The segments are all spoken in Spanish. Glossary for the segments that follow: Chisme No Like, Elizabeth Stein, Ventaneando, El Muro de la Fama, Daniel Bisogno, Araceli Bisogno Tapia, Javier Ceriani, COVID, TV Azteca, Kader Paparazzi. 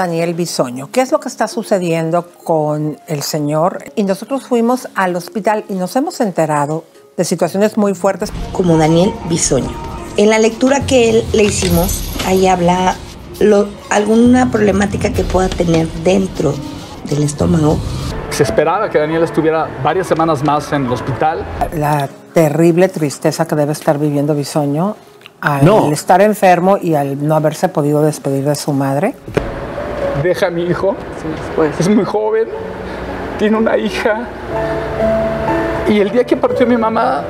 Daniel Bisogno, ¿qué es lo que está sucediendo con el señor? Y nosotros fuimos al hospital y nos hemos enterado de situaciones muy fuertes. Como Daniel Bisogno. En la lectura que le hicimos, ahí habla alguna problemática que pueda tener dentro del estómago. Se esperaba que Daniel estuviera varias semanas más en el hospital. La terrible tristeza que debe estar viviendo Bisogno al estar enfermo y al no haberse podido despedir de su madre. Deja a mi hijo, sí, pues. Es muy joven, tiene una hija. Y el día que partió mi mamá,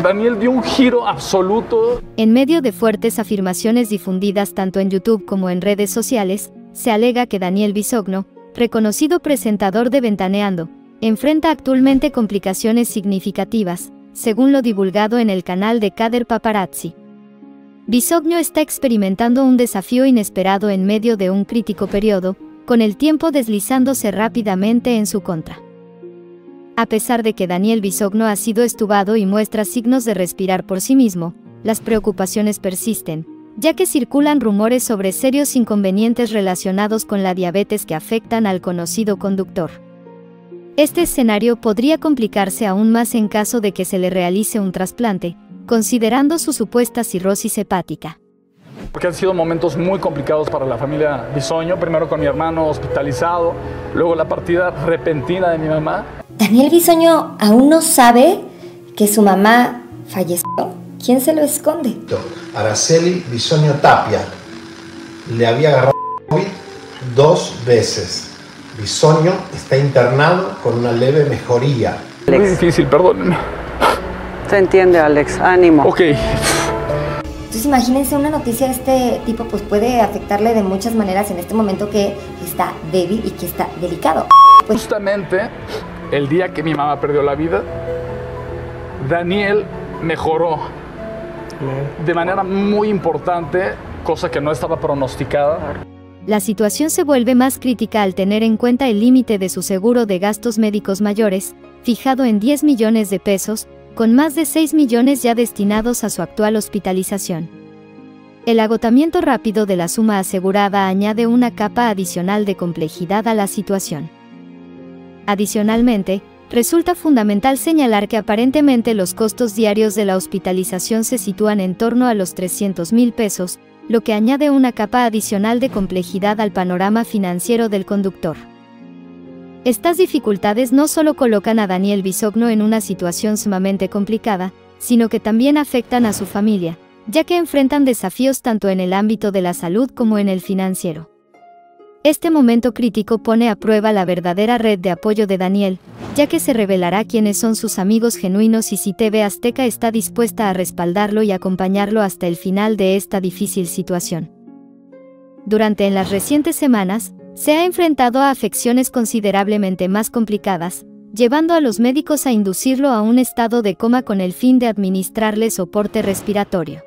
Daniel dio un giro absoluto. En medio de fuertes afirmaciones difundidas tanto en YouTube como en redes sociales, se alega que Daniel Bisogno, reconocido presentador de Ventaneando, enfrenta actualmente complicaciones significativas, según lo divulgado en el canal de Kader Paparazzi. Bisogno está experimentando un desafío inesperado en medio de un crítico periodo, con el tiempo deslizándose rápidamente en su contra. A pesar de que Daniel Bisogno ha sido estubado y muestra signos de respirar por sí mismo, las preocupaciones persisten, ya que circulan rumores sobre serios inconvenientes relacionados con la diabetes que afectan al conocido conductor. Este escenario podría complicarse aún más en caso de que se le realice un trasplante, considerando su supuesta cirrosis hepática. Porque han sido momentos muy complicados para la familia Bisogno, primero con mi hermano hospitalizado, luego la partida repentina de mi mamá. Daniel Bisogno aún no sabe que su mamá falleció. ¿Quién se lo esconde? Araceli Bisogno Tapia le había agarrado COVID 2 veces. Bisogno está internado con una leve mejoría. Muy difícil, perdón. Se entiende, Alex. Ánimo. Ok. Entonces imagínense, una noticia de este tipo pues puede afectarle de muchas maneras en este momento que está débil y que está delicado. Pues... Justamente el día que mi mamá perdió la vida, Daniel mejoró de manera muy importante, cosa que no estaba pronosticada. La situación se vuelve más crítica al tener en cuenta el límite de su seguro de gastos médicos mayores, fijado en 10 millones de pesos, con más de 6 millones ya destinados a su actual hospitalización. El agotamiento rápido de la suma asegurada añade una capa adicional de complejidad a la situación. Adicionalmente, resulta fundamental señalar que aparentemente los costos diarios de la hospitalización se sitúan en torno a los 300,000 pesos, lo que añade una capa adicional de complejidad al panorama financiero del conductor. Estas dificultades no solo colocan a Daniel Bisogno en una situación sumamente complicada, sino que también afectan a su familia, ya que enfrentan desafíos tanto en el ámbito de la salud como en el financiero. Este momento crítico pone a prueba la verdadera red de apoyo de Daniel, ya que se revelará quiénes son sus amigos genuinos y si TV Azteca está dispuesta a respaldarlo y acompañarlo hasta el final de esta difícil situación. Durante las recientes semanas, se ha enfrentado a afecciones considerablemente más complicadas, llevando a los médicos a inducirlo a un estado de coma con el fin de administrarle soporte respiratorio.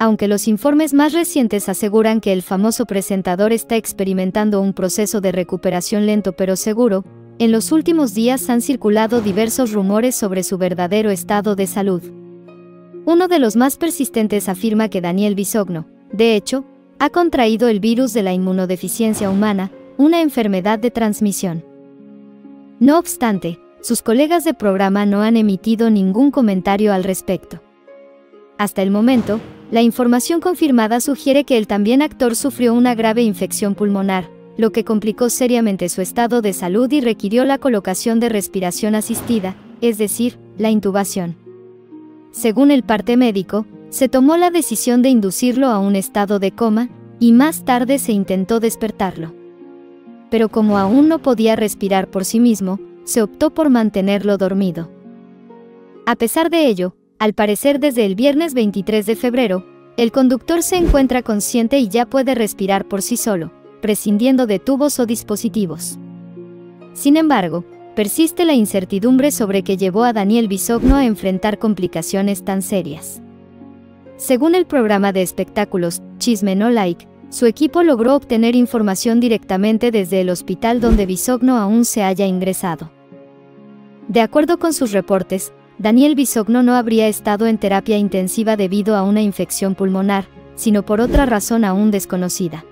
Aunque los informes más recientes aseguran que el famoso presentador está experimentando un proceso de recuperación lento pero seguro, en los últimos días han circulado diversos rumores sobre su verdadero estado de salud. Uno de los más persistentes afirma que Daniel Bisogno, de hecho, ha contraído el virus de la inmunodeficiencia humana, una enfermedad de transmisión. No obstante, sus colegas de programa no han emitido ningún comentario al respecto. Hasta el momento, la información confirmada sugiere que el también actor sufrió una grave infección pulmonar, lo que complicó seriamente su estado de salud y requirió la colocación de respiración asistida, es decir, la intubación. Según el parte médico, se tomó la decisión de inducirlo a un estado de coma, y más tarde se intentó despertarlo. Pero como aún no podía respirar por sí mismo, se optó por mantenerlo dormido. A pesar de ello, al parecer desde el viernes 23 de febrero, el conductor se encuentra consciente y ya puede respirar por sí solo, prescindiendo de tubos o dispositivos. Sin embargo, persiste la incertidumbre sobre qué llevó a Daniel Bisogno a enfrentar complicaciones tan serias. Según el programa de espectáculos Chisme No Like, su equipo logró obtener información directamente desde el hospital donde Bisogno aún se haya ingresado. De acuerdo con sus reportes, Daniel Bisogno no habría estado en terapia intensiva debido a una infección pulmonar, sino por otra razón aún desconocida.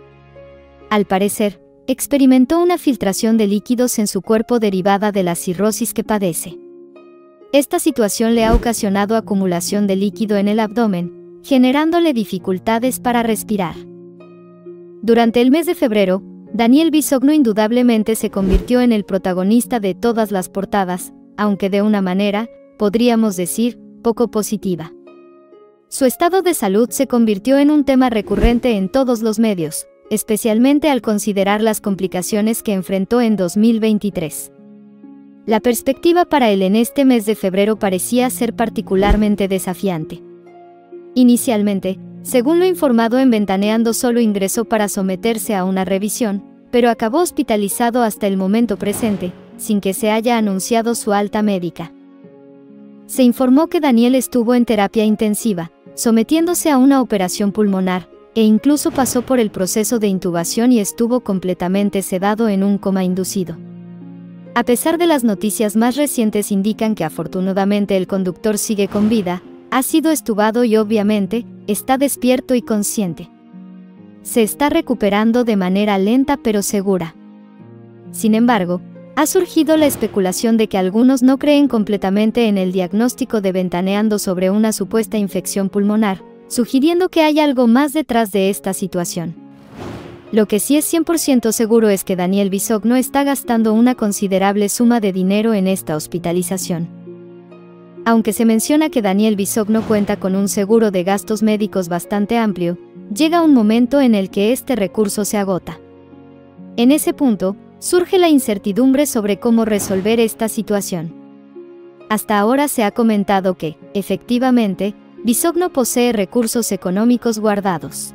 Al parecer, experimentó una filtración de líquidos en su cuerpo derivada de la cirrosis que padece. Esta situación le ha ocasionado acumulación de líquido en el abdomen, generándole dificultades para respirar. Durante el mes de febrero, Daniel Bisogno indudablemente se convirtió en el protagonista de todas las portadas, aunque de una manera, podríamos decir, poco positiva. Su estado de salud se convirtió en un tema recurrente en todos los medios, especialmente al considerar las complicaciones que enfrentó en 2023. La perspectiva para él en este mes de febrero parecía ser particularmente desafiante. Inicialmente, según lo informado en Ventaneando, solo ingresó para someterse a una revisión, pero acabó hospitalizado hasta el momento presente, sin que se haya anunciado su alta médica. Se informó que Daniel estuvo en terapia intensiva, sometiéndose a una operación pulmonar, e incluso pasó por el proceso de intubación y estuvo completamente sedado en un coma inducido. A pesar de las noticias más recientes indican que afortunadamente el conductor sigue con vida, ha sido estubado y obviamente, está despierto y consciente. Se está recuperando de manera lenta pero segura. Sin embargo, ha surgido la especulación de que algunos no creen completamente en el diagnóstico de Ventaneando sobre una supuesta infección pulmonar, sugiriendo que hay algo más detrás de esta situación. Lo que sí es 100% seguro es que Daniel Bisogno está gastando una considerable suma de dinero en esta hospitalización. Aunque se menciona que Daniel Bisogno cuenta con un seguro de gastos médicos bastante amplio, llega un momento en el que este recurso se agota. En ese punto, surge la incertidumbre sobre cómo resolver esta situación. Hasta ahora se ha comentado que, efectivamente, Bisogno posee recursos económicos guardados.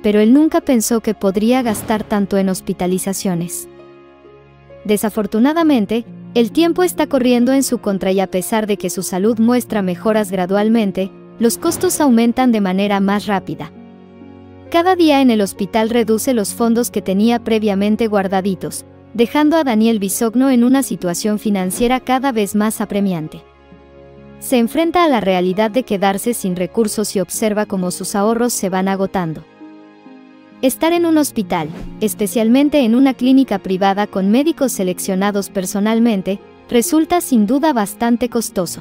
Pero él nunca pensó que podría gastar tanto en hospitalizaciones. Desafortunadamente, el tiempo está corriendo en su contra y a pesar de que su salud muestra mejoras gradualmente, los costos aumentan de manera más rápida. Cada día en el hospital reduce los fondos que tenía previamente guardaditos, dejando a Daniel Bisogno en una situación financiera cada vez más apremiante. Se enfrenta a la realidad de quedarse sin recursos y observa cómo sus ahorros se van agotando. Estar en un hospital, especialmente en una clínica privada con médicos seleccionados personalmente, resulta sin duda bastante costoso.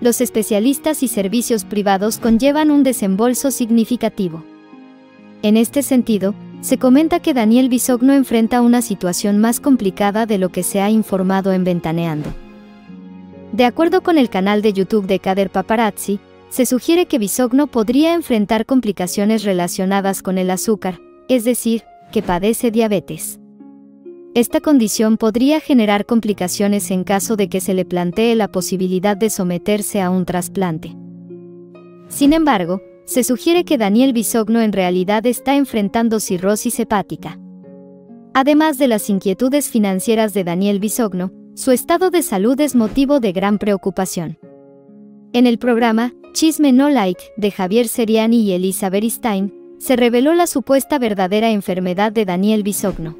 Los especialistas y servicios privados conllevan un desembolso significativo. En este sentido, se comenta que Daniel Bisogno enfrenta una situación más complicada de lo que se ha informado en Ventaneando. De acuerdo con el canal de YouTube de Kader Paparazzi, se sugiere que Bisogno podría enfrentar complicaciones relacionadas con el azúcar, es decir, que padece diabetes. Esta condición podría generar complicaciones en caso de que se le plantee la posibilidad de someterse a un trasplante. Sin embargo, se sugiere que Daniel Bisogno en realidad está enfrentando cirrosis hepática. Además de las inquietudes financieras de Daniel Bisogno, su estado de salud es motivo de gran preocupación. En el programa Chisme No Like de Javier Ceriani y Elizabeth Stein, se reveló la supuesta verdadera enfermedad de Daniel Bisogno.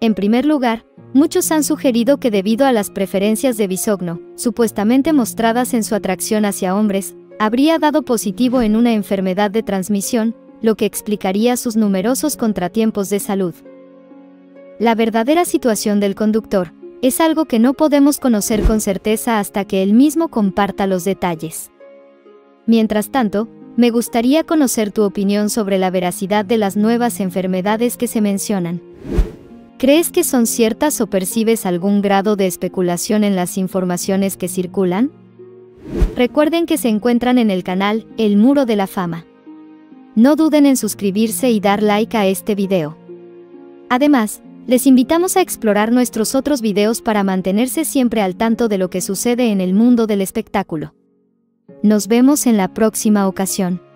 En primer lugar, muchos han sugerido que debido a las preferencias de Bisogno, supuestamente mostradas en su atracción hacia hombres, habría dado positivo en una enfermedad de transmisión, lo que explicaría sus numerosos contratiempos de salud. La verdadera situación del conductor es algo que no podemos conocer con certeza hasta que él mismo comparta los detalles. Mientras tanto, me gustaría conocer tu opinión sobre la veracidad de las nuevas enfermedades que se mencionan. ¿Crees que son ciertas o percibes algún grado de especulación en las informaciones que circulan? Recuerden que se encuentran en el canal El Muro de la Fama. No duden en suscribirse y dar like a este video. Además, les invitamos a explorar nuestros otros videos para mantenerse siempre al tanto de lo que sucede en el mundo del espectáculo. Nos vemos en la próxima ocasión.